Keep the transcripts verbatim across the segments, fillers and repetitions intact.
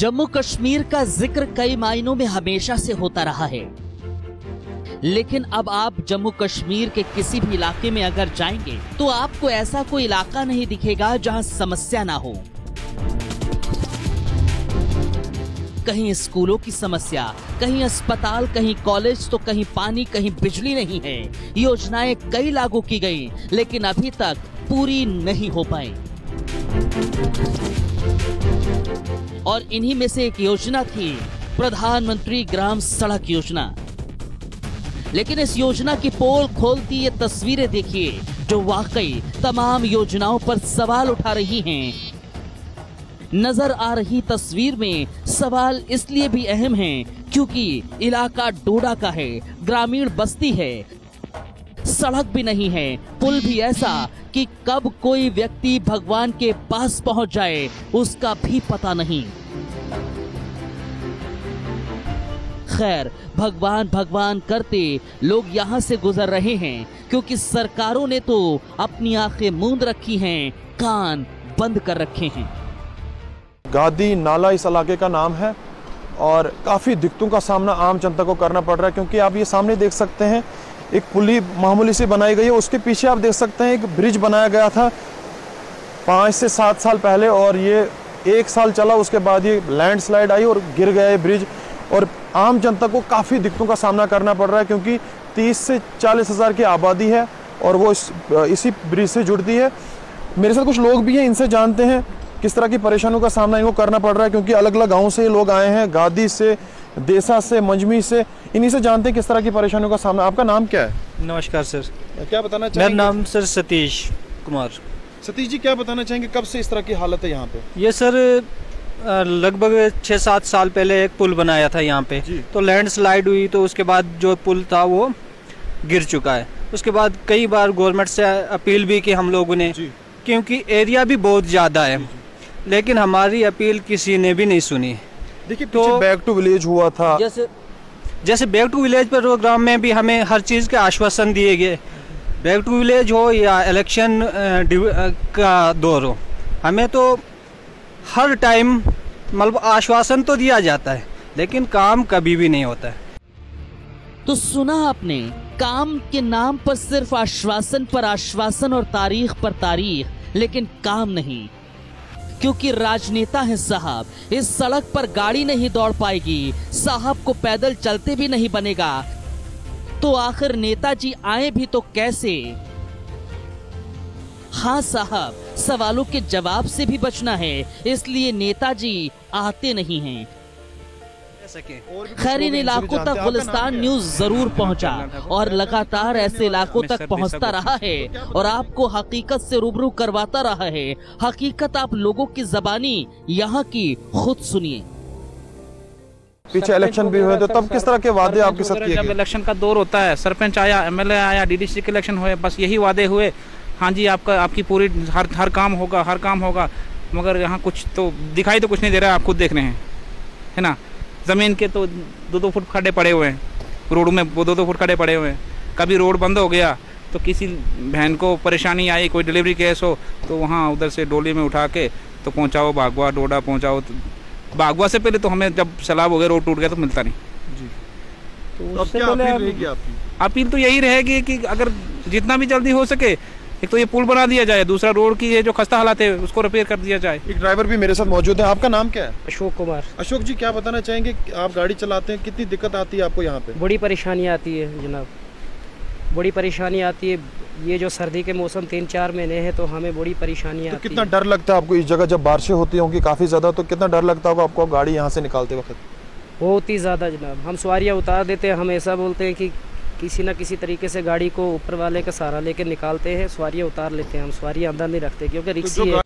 जम्मू कश्मीर का जिक्र कई मायनों में हमेशा से होता रहा है, लेकिन अब आप जम्मू कश्मीर के किसी भी इलाके में अगर जाएंगे तो आपको ऐसा कोई इलाका नहीं दिखेगा जहां समस्या ना हो। कहीं स्कूलों की समस्या, कहीं अस्पताल, कहीं कॉलेज, तो कहीं पानी, कहीं बिजली नहीं है। योजनाएं कई लागू की गई, लेकिन अभी तक पूरी नहीं हो पाई। और इन्हीं में से एक योजना थी प्रधानमंत्री ग्राम सड़क योजना। लेकिन इस योजना की पोल खोलती ये तस्वीरें देखिए, जो वाकई तमाम योजनाओं पर सवाल उठा रही हैं। नजर आ रही तस्वीर में सवाल इसलिए भी अहम हैं क्योंकि इलाका डोडा का है, ग्रामीण बस्ती है, सड़क भी नहीं है, पुल भी ऐसा कि कब कोई व्यक्ति भगवान के पास पहुंच जाए उसका भी पता नहीं। खैर, भगवान भगवान करते लोग यहां से गुजर रहे हैं क्योंकि सरकारों ने तो अपनी आंखें मूंद रखी हैं, कान बंद कर रखे हैं। गादी नाला इस इलाके का नाम है और काफ़ी दिक्कतों का सामना आम जनता को करना पड़ रहा है, क्योंकि आप ये सामने देख सकते हैं एक पुली मामूली सी बनाई गई है, उसके पीछे आप देख सकते हैं एक ब्रिज बनाया गया था पाँच से सात साल पहले और ये एक साल चला, उसके बाद ये लैंडस्लाइड आई और गिर गया ये ब्रिज। और आम जनता को काफ़ी दिक्कतों का सामना करना पड़ रहा है क्योंकि तीस से चालीस हज़ार की आबादी है और वो इस, इसी ब्रिज से जुड़ती है। मेरे साथ कुछ लोग भी हैं, इनसे जानते हैं किस तरह की परेशानियों का सामना इनको करना पड़ रहा है, क्योंकि अलग अलग गाँव से ये लोग आए हैं, गादी से, देसा से, मंजमी से। इन्हीं से जानते हैं किस तरह की परेशानियों का सामना। आपका नाम क्या है? नमस्कार सर, क्या बताना चाहेंगे? मेरा नाम सर सतीश कुमार। सतीश जी, क्या बताना चाहेंगे, कब से इस तरह की हालत है यहाँ पे? ये सर लगभग छः सात साल पहले एक पुल बनाया था यहाँ पे, तो लैंडस्लाइड हुई, तो उसके बाद जो पुल था वो गिर चुका है। उसके बाद कई बार गवर्नमेंट से अपील भी की हम लोगों ने, क्योंकि एरिया भी बहुत ज़्यादा है, लेकिन हमारी अपील किसी ने भी नहीं सुनी। देखिए, तो बैक टू विलेज हुआ था, जैसे जैसे बैक टू विलेज पर प्रोग्राम में भी हमें हर चीज़ के आश्वासन दिए गए। बैक टू विलेज हो या इलेक्शन का दौर हो, हमें तो हर टाइम मतलब आश्वासन तो दिया जाता है, लेकिन काम कभी भी नहीं होता है। तो सुना आपने, काम के नाम पर सिर्फ आश्वासन पर आश्वासन और तारीख पर तारीख, लेकिन काम नहीं, क्योंकि राजनेता है साहब। इस सड़क पर गाड़ी नहीं दौड़ पाएगी, साहब को पैदल चलते भी नहीं बनेगा, तो आखिर नेताजी आए भी तो कैसे? हाँ साहब, सवालों के जवाब से भी बचना है, इसलिए नेताजी आते नहीं हैं। खैर, इन इलाकों तक गुलिस्तान न्यूज जरूर पहुंचा और लगातार ऐसे इलाकों तक पहुंचता रहा है और आपको हकीकत से रूबरू करवाता रहा है। हकीकत आप लोगों की जबानी यहाँ की खुद सुनिए। पीछे इलेक्शन भी हुए तो तब किस तरह के वादे आपके साथ किए गए? जब इलेक्शन का दौर होता है, सरपंच आया, एमएलए आया, डीडीसी के इलेक्शन हुए, बस यही वादे हुए, हाँ जी आपका आपकी पूरी हर हर काम होगा, हर काम होगा, मगर यहाँ कुछ तो दिखाई तो कुछ नहीं दे रहा है। आप खुद देख रहे हैं, है ना, ज़मीन के तो दो दो फुट खड्डे पड़े हुए हैं, रोड में वो दो दो फुट खड्डे पड़े हुए हैं। कभी रोड बंद हो गया तो किसी बहन को परेशानी आई, कोई डिलीवरी केस हो तो वहाँ उधर से डोली में उठा के तो पहुँचाओ बागवा, डोडा पहुँचाओ। तो बागवा से पहले तो हमें जब सैलाब हो गया, रोड टूट गया तो मिलता नहीं जी। तो उससे पहले अपील तो यही रहेगी कि अगर जितना भी जल्दी हो सके, एक तो ये पुल बना दिया जाए, दूसरा रोड की ये जो खस्ता हालात है उसको रिपेयर कर दिया जाए। एक ड्राइवर भी मेरे साथ मौजूद है। आपका नाम क्या है? अशोक कुमार। अशोक जी, क्या बताना चाहेंगे, आप गाड़ी चलाते हैं, कितनी दिक्कत आती है आपको यहाँ पे? बड़ी परेशानी आती है जनाब, बड़ी परेशानी आती है। ये जो सर्दी के मौसम तीन चार महीने हैं तो हमें बड़ी परेशानी आती है। कितना डर लगता है आपको इस जगह, जब बारिशें होती होंगी काफ़ी ज़्यादा, तो कितना डर लगता होगा आपको गाड़ी यहाँ से निकालते वक्त? बहुत ही ज़्यादा जनाब, हम सवारियाँ उतार देते हैं, हम ऐसा बोलते हैं कि किसी ना किसी तरीके से गाड़ी को ऊपर वाले का सहारा लेके निकालते हैं, सवारियाँ उतार लेते हैं, हम सवारियाँ अंदर नहीं रखते क्योंकि रिक्सी है।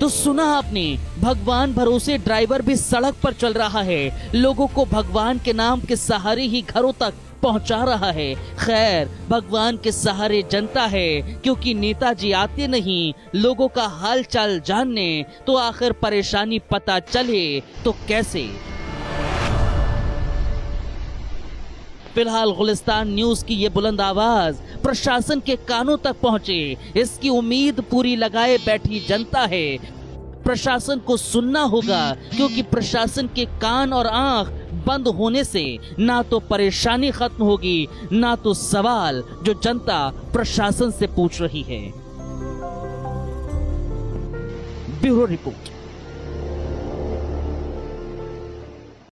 तो सुना आपने, भगवान भरोसे ड्राइवर भी सड़क पर चल रहा है, लोगों को भगवान के नाम के सहारे ही घरों तक पहुंचा रहा है। खैर, भगवान के सहारे जनता है, क्योंकि नेताजी आते नहीं, लोगों का हाल चाल जानने, तो आखिर परेशानी पता चले तो कैसे? फिलहाल गुलिस्तान न्यूज की ये बुलंद आवाज प्रशासन के कानों तक पहुंचे, इसकी उम्मीद पूरी लगाए बैठी जनता है। प्रशासन को सुनना होगा, क्योंकि प्रशासन के कान और आंख बंद होने से ना तो परेशानी खत्म होगी ना तो सवाल जो जनता प्रशासन से पूछ रही है। Bureau report.